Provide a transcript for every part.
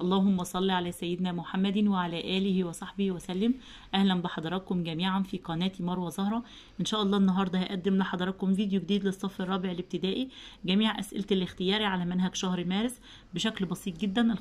اللهم صل على سيدنا محمد وعلى آله وصحبه وسلم. أهلا بحضراتكم جميعا في قناة مروة زهره. إن شاء الله النهاردة هقدم لحضراتكم فيديو جديد للصف الرابع الابتدائي، جميع أسئلة الاختياري على منهج شهر مارس بشكل بسيط جدا،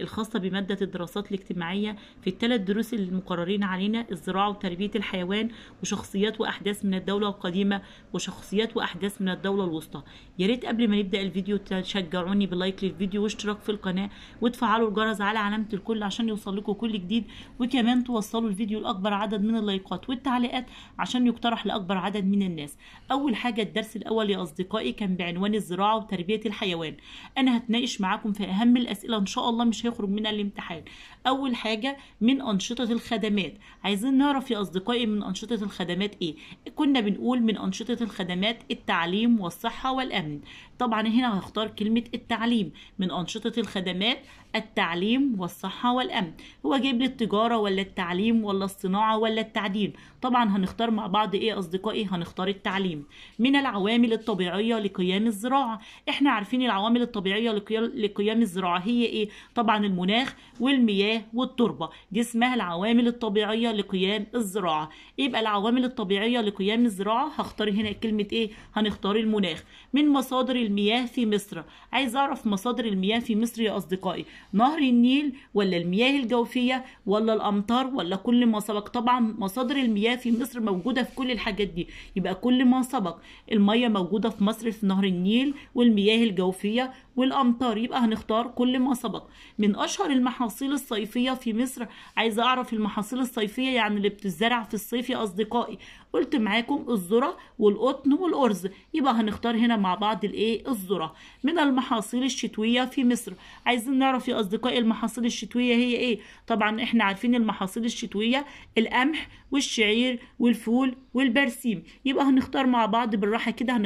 الخاصة بمادة الدراسات الاجتماعية في الثلاث دروس المقررين علينا: الزراعة وتربية الحيوان، وشخصيات وأحداث من الدولة القديمة، وشخصيات وأحداث من الدولة الوسطى. يا ريت قبل ما نبدأ الفيديو تشجعوني بلايك للفيديو واشتراك في القناة وتفعلوا الجرس على علامة الكل عشان يوصل لكم كل جديد، وكمان توصلوا الفيديو لأكبر عدد من اللايكات والتعليقات عشان يقترح لأكبر عدد من الناس. أول حاجة الدرس الأول يا أصدقائي كان بعنوان الزراعة وتربية الحيوان. أنا هتناقش معاكم في أهم الأسئلة إن شاء الله، مش هيخرج منها الامتحان. أول حاجة من أنشطة الخدمات، عايزين نعرف يا أصدقائي من أنشطة الخدمات إيه؟ كنا بنقول من أنشطة الخدمات التعليم والصحة والأمن. طبعا هنا هختار كلمة التعليم. من أنشطة الخدمات التعليم والصحة والأمن. هو جايب لي التجارة ولا التعليم ولا الصناعة ولا التعدين؟ طبعا هنختار مع بعض ايه أصدقائي؟ هنختار التعليم. من العوامل الطبيعية لقيام الزراعة، احنا عارفين العوامل الطبيعية لقيام الزراعة هي ايه؟ طبعا المناخ والمياه والتربة، دي اسمها العوامل الطبيعية لقيام الزراعة. يبقى العوامل الطبيعية لقيام الزراعة هختار هنا كلمة ايه؟ هنختار المناخ. من مصادر المياه في مصر، عايز أعرف مصادر المياه في مصر يا أصدقائي، نهر النيل ولا المياه الجوفية ولا الأمطار ولا كل ما سبق؟ طبعا مصادر المياه في مصر موجودة في كل الحاجات دي، يبقى كل ما سبق. المياه موجودة في مصر في نهر النيل والمياه الجوفية والأمطار، يبقى هنختار كل ما سبق. من أشهر المحاصيل الصيفية في مصر، عايزة أعرف المحاصيل الصيفية يعني اللي بتزرع في الصيف يا أصدقائي. قلت معاكم الذرة والقطن والأرز، يبقى هنختار هنا مع بعض الإيه؟ الذرة. من المحاصيل الشتوية في مصر، عايزين نعرف يا أصدقائي المحاصيل الشتوية هي إيه؟ طبعًا إحنا عارفين المحاصيل الشتوية القمح والشعير والفول والبرسيم، يبقى هنختار مع بعض بالراحة كده،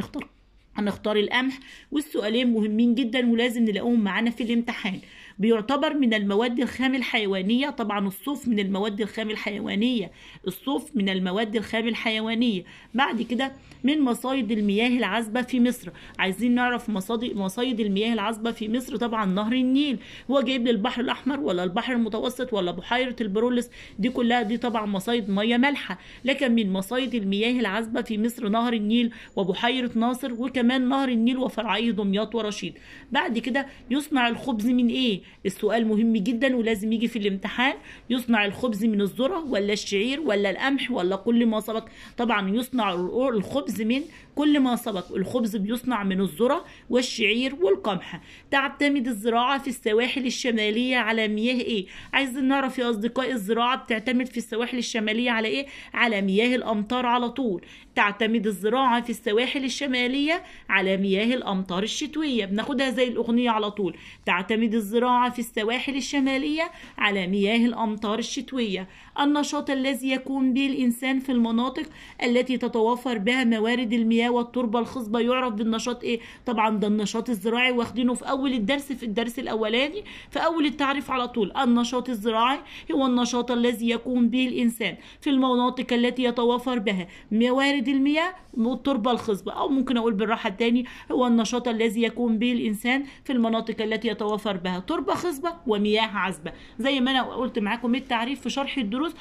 هنختار القمح. والسؤالين مهمين جدا ولازم نلاقوهم معانا في الامتحان. بيعتبر من المواد الخام الحيوانية، طبعا الصوف من المواد الخام الحيوانية، الصوف من المواد الخام الحيوانية. بعد كده من مصايد المياه العذبة في مصر، عايزين نعرف مصايد المياه العذبة في مصر. طبعا نهر النيل، هو جايب لي البحر الأحمر ولا البحر المتوسط ولا بحيرة البرولس، دي كلها دي طبعا مصايد مياه مالحة. لكن من مصايد المياه العذبة في مصر نهر النيل وبحيرة ناصر، وكمان نهر النيل وفرعيه دمياط ورشيد. بعد كده يصنع الخبز من ايه؟ السؤال مهم جدا ولازم يجي في الامتحان. يصنع الخبز من الذرة ولا الشعير ولا القمح ولا كل ما سبق؟ طبعا يصنع الخبز من كل ما سبق، الخبز بيصنع من الذرة والشعير والقمح. تعتمد الزراعة في السواحل الشمالية على مياه ايه؟ عايزين نعرف يا اصدقائي الزراعة بتعتمد في السواحل الشمالية على ايه؟ على مياه الامطار على طول. تعتمد الزراعة في السواحل الشمالية على مياه الامطار الشتوية، بناخدها زي الاغنية على طول. تعتمد الزراعة في السواحل الشمالية على مياه الامطار الشتوية. النشاط الذي يقوم به الانسان في المناطق التي تتوافر بها موارد المياه والتربة الخصبة يعرف بالنشاط ايه؟ طبعا ده النشاط الزراعي، واخدينه في اول الدرس، في الدرس الاولاني في اول التعريف على طول. النشاط الزراعي هو النشاط الذي يقوم به الانسان في المناطق التي يتوافر بها موارد المياه والتربة الخصبة، او ممكن اقول بالراحة الثاني، هو النشاط الذي يقوم به الانسان في المناطق التي يتوافر بها تربة خصبة ومياه عذبة. زي ما انا قلت معاكم التعريف في شرح الدروس،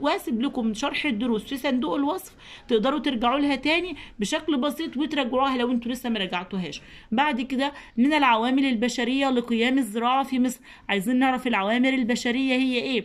وهسيب لكم شرح الدروس في صندوق الوصف، تقدروا ترجعوا لها تاني بشكل بسيط وتراجعوها لو انتوا لسه ما راجعتوهاش. بعد كده من العوامل البشرية لقيام الزراعة في مصر، عايزين نعرف العوامل البشرية هي ايه؟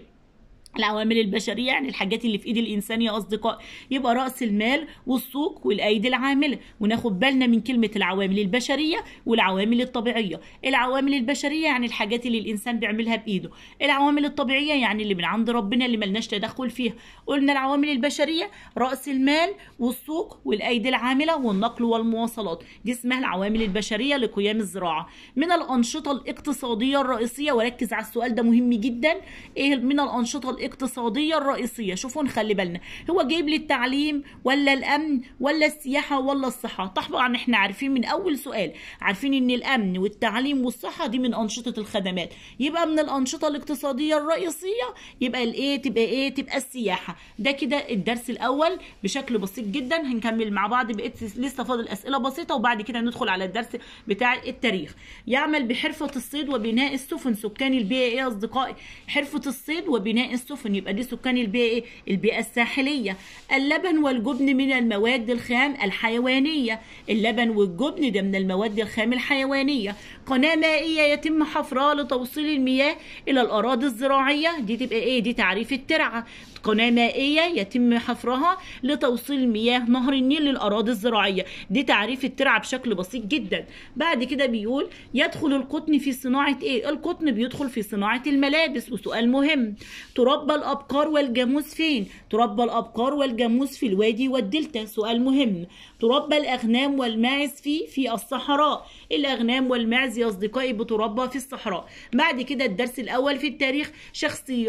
العوامل البشرية يعني الحاجات اللي في ايد الانسان يا اصدقاء، يبقى رأس المال والسوق والايدي العاملة. وناخد بالنا من كلمة العوامل البشرية والعوامل الطبيعية. العوامل البشرية يعني الحاجات اللي الانسان بيعملها بايده، العوامل الطبيعية يعني اللي من عند ربنا اللي ملناش تدخل فيها. قلنا العوامل البشرية رأس المال والسوق والايدي العاملة والنقل والمواصلات، دي اسمها العوامل البشرية لقيام الزراعة. من الانشطة الاقتصادية الرئيسية، وركز على السؤال ده مهم جدا، ايه من الانشطة الاقتصادية الرئيسية. شوفوا نخلي بالنا، هو جايب لي التعليم ولا الأمن ولا السياحة ولا الصحة؟ طبعا احنا عارفين من أول سؤال، عارفين إن الأمن والتعليم والصحة دي من أنشطة الخدمات، يبقى من الأنشطة الاقتصادية الرئيسية يبقى الإيه؟ تبقى إيه؟ تبقى السياحة. ده كده الدرس الأول بشكل بسيط جدا، هنكمل مع بعض بقية لسه فاضل أسئلة بسيطة وبعد كده ندخل على الدرس بتاع التاريخ. يعمل بحرفة الصيد وبناء السفن سكان البيئة إيه أصدقائي؟ حرفة الصيد وبناء السفن، يبقى دي سكان البيئة إيه؟ البيئة الساحلية. اللبن والجبن من المواد الخام الحيوانية، اللبن والجبن ده من المواد الخام الحيوانية. قناة مائية يتم حفرها لتوصيل المياه إلى الأراضي الزراعية، دي تبقى إيه؟ دي تعريف الترعة، قناة مائية يتم حفرها لتوصيل مياه نهر النيل للأراضي الزراعية، دي تعريف الترعة بشكل بسيط جدا. بعد كده بيقول يدخل القطن في صناعة إيه؟ القطن بيدخل في صناعة الملابس، وسؤال مهم. تربى الأبقار والجاموس فين؟ تربى الأبقار والجاموس في الوادي والدلتا، سؤال مهم. تربى الأغنام والماعز في الصحراء، الأغنام والماعز يا أصدقائي بتربى في الصحراء. بعد كده الدرس الأول في التاريخ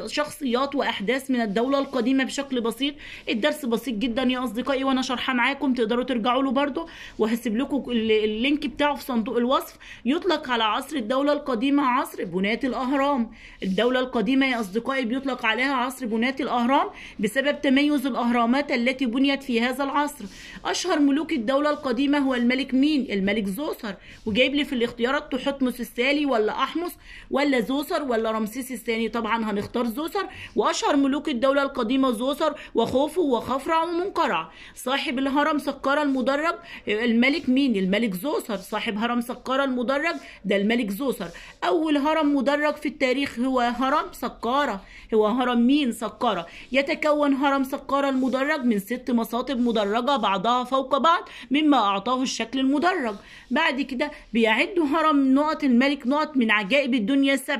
شخصيات وأحداث من الدولة القديمة بشكل بسيط، الدرس بسيط جدا يا أصدقائي وأنا شرحه معاكم، تقدروا ترجعوا له برده وهسيب لكم اللينك بتاعه في صندوق الوصف. يطلق على عصر الدولة القديمة عصر بناة الأهرام، الدولة القديمة يا أصدقائي بيطلق عليها عصر بناة الأهرام بسبب تميز الأهرامات التي بنيت في هذا العصر. أشهر ملوك الدولة القديمة هو الملك مين؟ الملك زوسر، وجايب لي في الاختيارات تحتمس الثاني ولا أحمس ولا زوسر ولا رمسيس الثاني، طبعا هنختار زوسر. وأشهر ملوك الدولة القديمة زوسر وخوفو وخفرع ومنقرع. صاحب الهرم سقاره المدرج الملك مين؟ الملك زوسر، صاحب هرم سقاره المدرج ده الملك زوسر. أول هرم مدرج في التاريخ هو هرم سقاره، هو هرم مين؟ سقاره. يتكون هرم سقاره المدرج من 6 مصاطب مدرجة بعضها فوق بعض مما أعطاه الشكل المدرج. بعد كده بيعد هرم نقط الملك نقط من عجائب الدنيا ال7،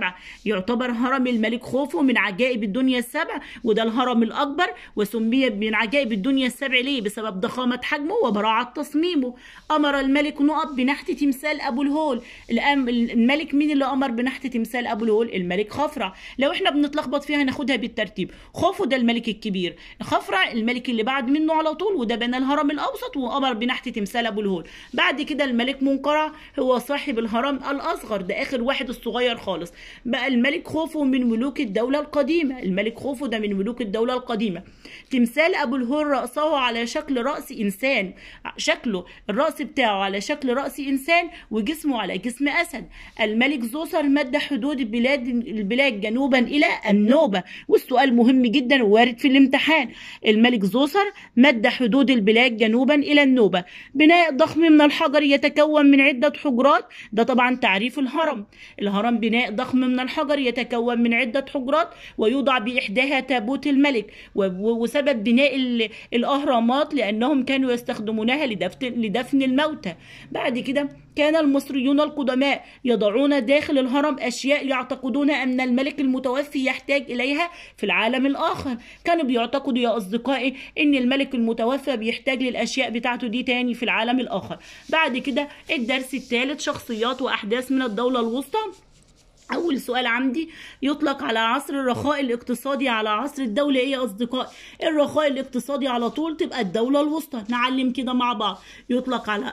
يعتبر هرم الملك خوفو من عجائب الدنيا ال7 وده الهرم الأكبر، وسمي من عجائب الدنيا ال7 ليه؟ بسبب ضخامة حجمه وبراعة تصميمه. أمر الملك نقط بنحت تمثال أبو الهول، الملك مين اللي أمر بنحت تمثال أبو الهول؟ الملك خفرع. لو احنا بنتلخبط فيها هناخدها بالترتيب، خوفو ده الملك الكبير، خفرع الملك اللي بعد منه على طول وده بنى الهرم الأوسط وأمر بنحت تمثال أبو الهول. بعد كده الملك منقرع هو صاحب الهرم الأصغر، ده آخر واحد الصغير خالص. بقى الملك خوفو من ملوك الدولة القديمة، الملك خوفو ده من ملوك الدولة القديمة. تمثال أبو الهول رأسه على شكل رأس إنسان، شكله الرأس بتاعه على شكل رأس إنسان وجسمه على جسم أسد. الملك زوسر مد حدود البلاد جنوبا إلى النوبه، والسؤال مهم جدا ووارد في الامتحان. الملك زوسر مد حدود البلاد جنوبا الى النوبه. بناء ضخم من الحجر يتكون من عده حجرات، ده طبعا تعريف الهرم. الهرم بناء ضخم من الحجر يتكون من عده حجرات ويوضع باحداها تابوت الملك، وسبب بناء الاهرامات لانهم كانوا يستخدمونها لدفن الموتى. بعد كده كان المصريون القدماء يضعون داخل الهرم اشياء يعتقدون ان الملك المتوفي يحتاج اليها في العالم الاخر، كانوا بيعتقدوا يا اصدقائي ان الملك المتوفى بيحتاج للاشياء بتاعته دي تاني في العالم الاخر. بعد كده الدرس الثالث شخصيات واحداث من الدولة الوسطى. أول سؤال عندي يطلق على عصر الرخاء الاقتصادي على عصر الدولة إيه يا أصدقائي؟ الرخاء الاقتصادي على طول تبقى الدولة الوسطى، نعلم كده مع بعض.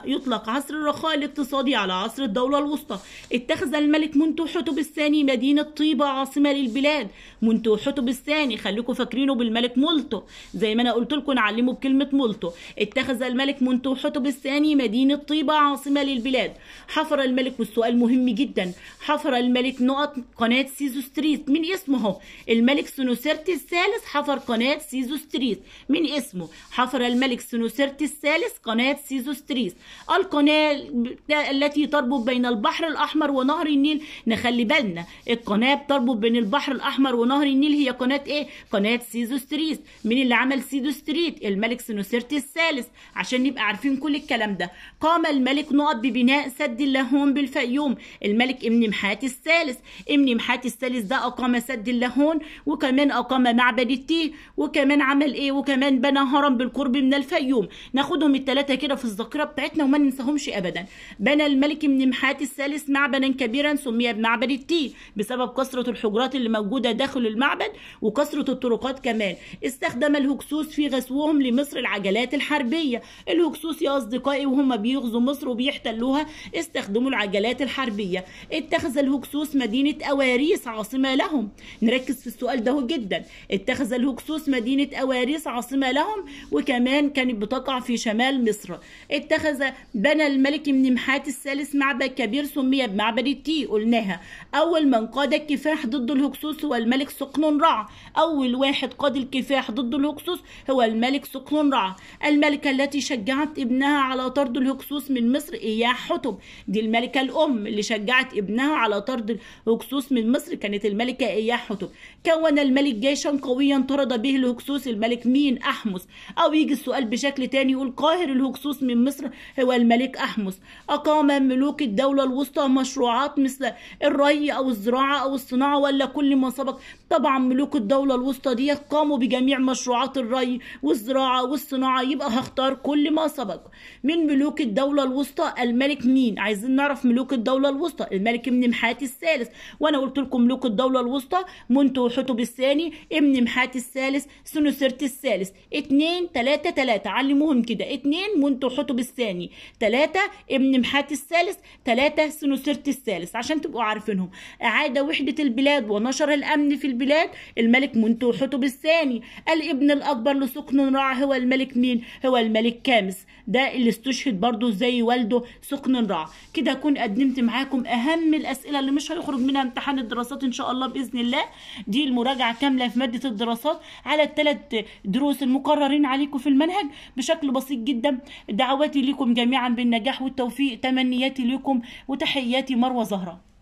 يطلق عصر الرخاء الاقتصادي على عصر الدولة الوسطى. اتخذ الملك منتو حتب الثاني مدينة طيبة عاصمة للبلاد، منتو حتب الثاني خليكم فاكرينه بالملك مولتو، زي ما أنا قلت لكم نعلمه بكلمة مولتو. اتخذ الملك منتو حتب الثاني مدينة طيبة عاصمة للبلاد. حفر الملك، والسؤال مهم جدا، حفر الملك نقط قناة سيزو ستريت من اسمه اهو، الملك سنوسرت الثالث حفر قناة سيزو ستريت من اسمه، حفر الملك سنوسرت الثالث قناة سيزو ستريت. القناة التي تربط بين البحر الأحمر ونهر النيل، نخلي بالنا القناة بتربط بين البحر الأحمر ونهر النيل هي قناة إيه؟ قناة سيزو ستريت. مين اللي عمل سيزو ستريت؟ الملك سنوسرت الثالث، عشان نبقى عارفين كل الكلام ده. قام الملك نقط ببناء سد اللاهون بالفيوم، الملك ابن محات الثالث، السلس، منحات السلس ده أقام سد اللاهون، وكمان أقام معبد التيه، وكمان عمل إيه، وكمان بنى هرم بالقرب من الفيوم. ناخدهم الثلاثة كده في الذاكرة بتاعتنا وما ننساهمش أبدا. بنى الملك منحات السلس معبدا كبيرا سمي بمعبد التيه بسبب كثرة الحجرات اللي موجودة داخل المعبد وكثرة الطرقات كمان. استخدم الهكسوس في غزوهم لمصر العجلات الحربية. الهكسوس يا أصدقائي وهم بيغزوا مصر وبيحتلوها استخدموا العجلات الحربية. اتخذ الهكسوس مدينة أوّاريس عاصمة لهم. نركز في السؤال ده جدا. اتخذ الهكسوس مدينة أوّاريس عاصمة لهم، وكمان كانت بتقع في شمال مصر. بنى الملك منحات الثالث معبد كبير سمي بمعبد التيه، قلناها. أول من قاد الكفاح ضد الهكسوس هو الملك سقنون رع. أول واحد قاد الكفاح ضد الهكسوس هو الملك سقنون رع. الملكة التي شجعت ابنها على طرد الهكسوس من مصر إياح حتب. دي الملكة الأم اللي شجعت ابنها على طرد الهكسوس من مصر كانت الملكة إياح حتب. كون الملك جيشا قويا طرد به الهكسوس. الملك مين؟ أحمس. أو يجي السؤال بشكل تاني يقول قاهر الهكسوس من مصر هو الملك أحمس. أقام ملوك الدولة الوسطى مشروعات مثل الري أو الزراعة أو الصناعة ولا كل ما سبق. طبعا ملوك الدولة الوسطى دي قاموا بجميع مشروعات الري والزراعة والصناعة، يبقى هختار كل ما سبق. من ملوك الدولة الوسطى الملك مين؟ عايزين نعرف ملوك الدولة الوسطى. الملك منمحات الثالث، وأنا قلت لكم ملوك الدولة الوسطى منت وحتب الثاني، منمحات الثالث، سنوسرت الثالث. 2 3 3 علموهم كده. 2 منت وحتب الثاني، 3 منمحات الثالث، 3 سنوسرت الثالث، عشان تبقوا عارفينهم. أعاد وحدة البلاد ونشر الأمن في البلاد الملك منت وحتب الثاني. الابن الأكبر لسقنون رع هو الملك مين؟ هو الملك كامس، ده اللي استشهد برضه زي والده سقنون رع. كده أكون قدمت معاكم أهم الأسئلة اللي مش هيخرج منها امتحان الدراسات إن شاء الله بإذن الله. دي المراجعة كاملة في مادة الدراسات على ال3 دروس المقررين عليكم في المنهج بشكل بسيط جدا. دعواتي لكم جميعا بالنجاح والتوفيق، تمنياتي لكم وتحياتي مروة زهره.